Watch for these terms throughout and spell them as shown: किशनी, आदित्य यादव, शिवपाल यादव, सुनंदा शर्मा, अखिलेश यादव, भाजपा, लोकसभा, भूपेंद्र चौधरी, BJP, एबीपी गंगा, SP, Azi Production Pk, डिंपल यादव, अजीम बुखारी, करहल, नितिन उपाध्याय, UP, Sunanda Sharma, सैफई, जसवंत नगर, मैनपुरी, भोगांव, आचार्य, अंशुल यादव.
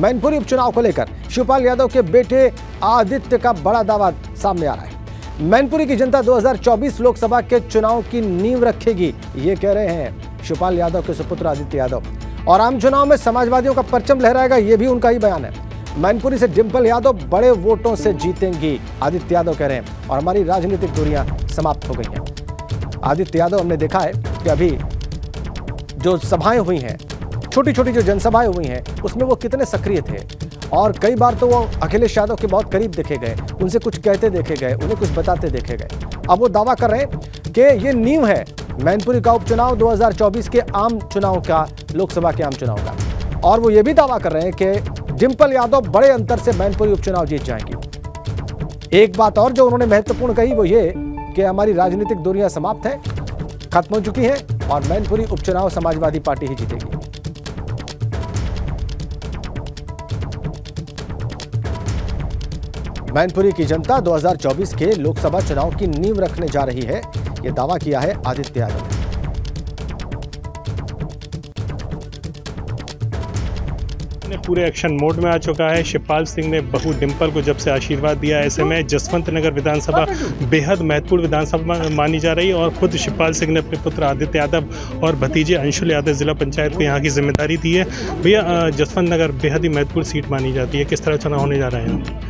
मैनपुरी उपचुनाव को लेकर शिवपाल यादव के बेटे आदित्य का बड़ा दावा सामने आ रहा है। मैनपुरी की जनता 2024 लोकसभा के चुनाव की नींव रखेगी, ये कह रहे हैं शिवपाल यादव के सुपुत्र आदित्य यादव। और आम चुनाव में समाजवादियों का परचम लहराएगा, ये भी उनका ही बयान है। मैनपुरी से डिंपल यादव बड़े वोटों से जीतेंगी, आदित्य यादव कह रहे हैं। और हमारी राजनीतिक दूरियां समाप्त हो गई हैं। आदित्य यादव, हमने देखा है कि अभी जो सभाएं हुई हैं, छोटी छोटी जो जनसभाएं हुई हैं, उसमें वो कितने सक्रिय थे। और कई बार तो वो अखिलेश यादव के बहुत करीब देखे गए, उनसे कुछ कहते देखे गए, उन्हें कुछ बताते देखे गए। अब वो दावा कर रहे हैं कि ये नींव है मैनपुरी का उपचुनाव 2024 के आम चुनाव का, लोकसभा के आम चुनाव का। और वो ये भी दावा कर रहे हैं कि डिंपल यादव बड़े अंतर से मैनपुरी उपचुनाव जीत जाएंगी। एक बात और जो उन्होंने महत्वपूर्ण कही वो ये कि हमारी राजनीतिक दूरियां समाप्त हैं, खत्म हो चुकी हैं, और मैनपुरी उपचुनाव समाजवादी पार्टी ही जीतेगी। मैनपुरी की जनता 2024 के लोकसभा चुनाव की नींव रखने जा रही है, ये दावा किया है आदित्य यादव ने। पूरे एक्शन मोड में आ चुका है। शिवपाल सिंह ने बहू डिंपल को जब से आशीर्वाद दिया, ऐसे में जसवंत नगर विधानसभा बेहद महत्वपूर्ण विधानसभा मानी जा रही है। और खुद शिवपाल सिंह ने अपने पुत्र आदित्य यादव और भतीजे अंशुल यादव जिला पंचायत को यहाँ की जिम्मेदारी दी है। भैया, जसवंत नगर बेहद ही महत्वपूर्ण सीट मानी जाती है, किस तरह चुनाव होने जा रहे हैं?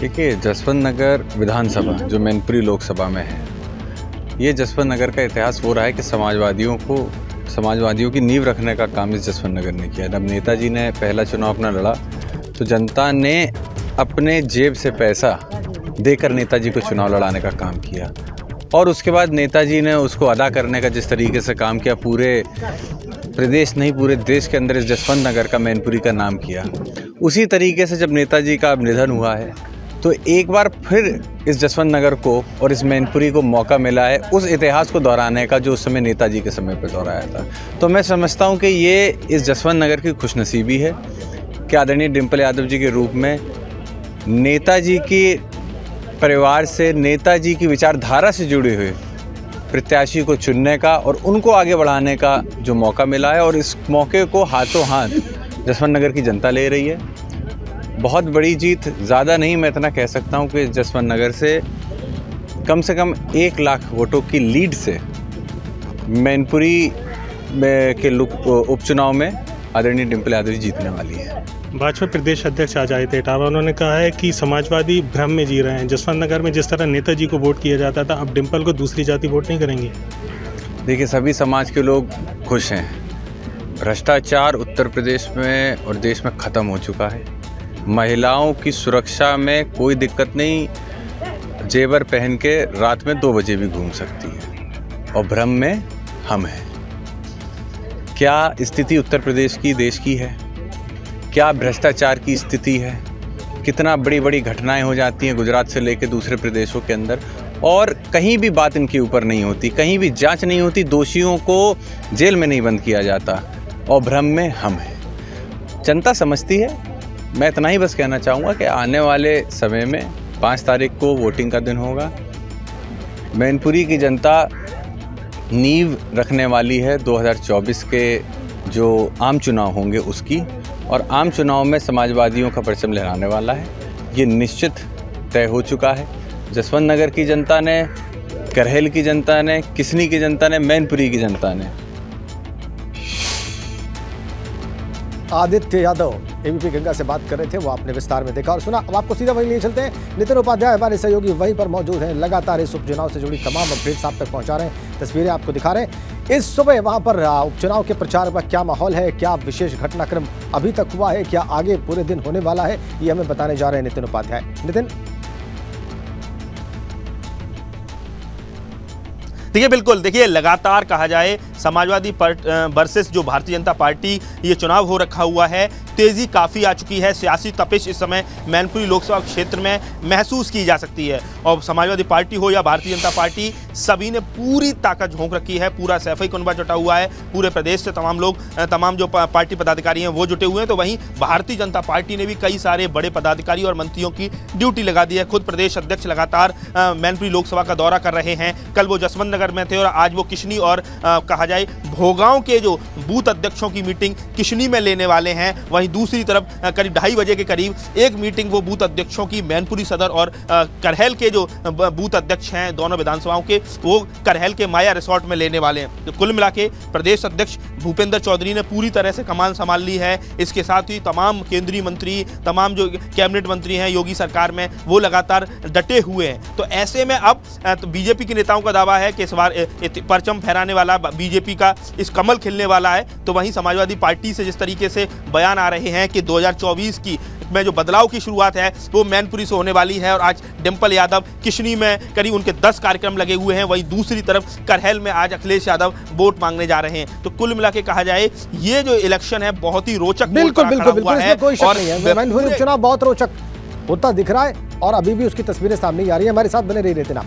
देखिए, जसवंत नगर विधानसभा जो मैनपुरी लोकसभा में है, ये जसवंत नगर का इतिहास हो रहा है कि समाजवादियों की नींव रखने का काम इस जसवंत नगर ने किया। जब नेताजी ने पहला चुनाव अपना लड़ा तो जनता ने अपने जेब से पैसा देकर नेताजी को चुनाव लड़ाने का काम किया। और उसके बाद नेताजी ने उसको अदा करने का जिस तरीके से काम किया, पूरे प्रदेश नहीं पूरे देश के अंदर इस जसवंत नगर का, मैनपुरी का नाम किया। उसी तरीके से जब नेताजी का अब निधन हुआ है तो एक बार फिर इस जसवंत नगर को और इस मैनपुरी को मौका मिला है उस इतिहास को दोहराने का जो उस समय नेताजी के समय पर दोहराया था। तो मैं समझता हूँ कि ये इस जसवंत नगर की खुशनसीबी है कि आदरणीय डिंपल यादव जी के रूप में नेताजी के परिवार से, नेताजी की विचारधारा से जुड़े हुए प्रत्याशी को चुनने का और उनको आगे बढ़ाने का जो मौका मिला है। और इस मौके को हाथों हाथ जसवंत नगर की जनता ले रही है। बहुत बड़ी जीत ज़्यादा नहीं, मैं इतना कह सकता हूँ कि जसवंत नगर से कम 1 लाख वोटों की लीड से मैनपुरी के उपचुनाव में आदरणीय डिंपल यादव जी जीतने वाली है। भाजपा प्रदेश अध्यक्ष आचार्य थे, उन्होंने कहा है कि समाजवादी भ्रम में जी रहे हैं। जसवंत नगर में जिस तरह नेताजी को वोट किया जाता था, अब डिंपल को दूसरी जाति वोट नहीं करेंगे। देखिए, सभी समाज के लोग खुश हैं। भ्रष्टाचार उत्तर प्रदेश में और देश में ख़त्म हो चुका है। महिलाओं की सुरक्षा में कोई दिक्कत नहीं, जेवर पहन के रात में 2 बजे भी घूम सकती है। और भ्रम में हम हैं। क्या स्थिति उत्तर प्रदेश की, देश की है? क्या भ्रष्टाचार की स्थिति है? कितना बड़ी बड़ी घटनाएं हो जाती हैं गुजरात से लेकर दूसरे प्रदेशों के अंदर, और कहीं भी बात इनके ऊपर नहीं होती, कहीं भी जांच नहीं होती, दोषियों को जेल में नहीं बंद किया जाता। और भ्रम में हम हैं, जनता समझती है। मैं इतना ही बस कहना चाहूँगा कि आने वाले समय में 5 तारीख को वोटिंग का दिन होगा। मैनपुरी की जनता नींव रखने वाली है 2024 के जो आम चुनाव होंगे उसकी, और आम चुनाव में समाजवादियों का परचम लहराने वाला है, ये निश्चित तय हो चुका है। जसवंत नगर की जनता ने, करहल की जनता ने, किशनी की जनता ने, मैनपुरी की जनता ने। आदित्य यादव एबीपी गंगा से बात कर रहे थे, वो आपने विस्तार में देखा और सुना। अब आपको सीधा वहीं ले चलते हैं, नितिन उपाध्याय हमारे सहयोगी वहीं पर मौजूद हैं, लगातार इस उपचुनाव से जुड़ी तमाम अपडेट्स आप तक पहुंचा रहे हैं, तस्वीरें आपको दिखा रहे हैं। इस सुबह वहां पर उपचुनाव के प्रचार का क्या माहौल है, क्या विशेष घटनाक्रम अभी तक हुआ है, क्या आगे पूरे दिन होने वाला है, ये हमें बताने जा रहे हैं नितिन उपाध्याय। नितिन, देखिए, बिल्कुल देखिए, लगातार कहा जाए समाजवादी वर्सेस जो भारतीय जनता पार्टी, ये चुनाव हो रखा हुआ है। तेज़ी काफ़ी आ चुकी है, सियासी तपिश इस समय मैनपुरी लोकसभा क्षेत्र में महसूस की जा सकती है। और समाजवादी पार्टी हो या भारतीय जनता पार्टी, सभी ने पूरी ताकत झोंक रखी है। पूरा सैफई कुनबा जुटा हुआ है, पूरे प्रदेश से तमाम लोग, तमाम जो पार्टी पदाधिकारी हैं वो जुटे हुए हैं। तो वहीं भारतीय जनता पार्टी ने भी कई सारे बड़े पदाधिकारी और मंत्रियों की ड्यूटी लगा दी है। खुद प्रदेश अध्यक्ष लगातार मैनपुरी लोकसभा का दौरा कर रहे हैं। कल वो जसवंत नगर में थे और आज वो किशनी और कहा जाए भोगांव के जो बूथ अध्यक्षों की मीटिंग किशनी में लेने वाले हैं। वहीं वहीं दूसरी तरफ करीब 2:30 बजे के करीब एक मीटिंग वो बूथ अध्यक्षों की मैनपुरी सदर और करहल के जो बूथ अध्यक्ष हैं दोनों विधानसभाओं के, वो करहल के माया रिसोर्ट में लेने वाले हैं। तो कुल मिला के प्रदेश अध्यक्ष भूपेंद्र चौधरी ने पूरी तरह से कमान संभाल ली है। इसके साथ ही तमाम केंद्रीय मंत्री, तमाम जो कैबिनेट मंत्री हैं योगी सरकार में, वो लगातार डटे हुए हैं। तो ऐसे में अब तो बीजेपी के नेताओं का दावा है कि इस बार परचम फहराने वाला बीजेपी का इस कमल खिलने वाला है। तो वहीं समाजवादी पार्टी से जिस तरीके से बयान आ रहे हैं कि 2024 की में जो बदलाव की शुरुआत है वो मैनपुरी से होने वाली है, और आज डिंपल यादव किशनी में करीब उनके 10 कार्यक्रम लगे हुए हैं। वहीं दूसरी तरफ करहल में आज अखिलेश यादव वोट मांगने जा रहे हैं। तो कुल मिला के कहा जाए ये जो इलेक्शन है बहुत ही रोचक, बिल्कुल चुनाव बहुत रोचक होता दिख रहा है और अभी भी उसकी तस्वीरें सामने ही आ रही है। हमारे साथ बने रहिए नितिन आप।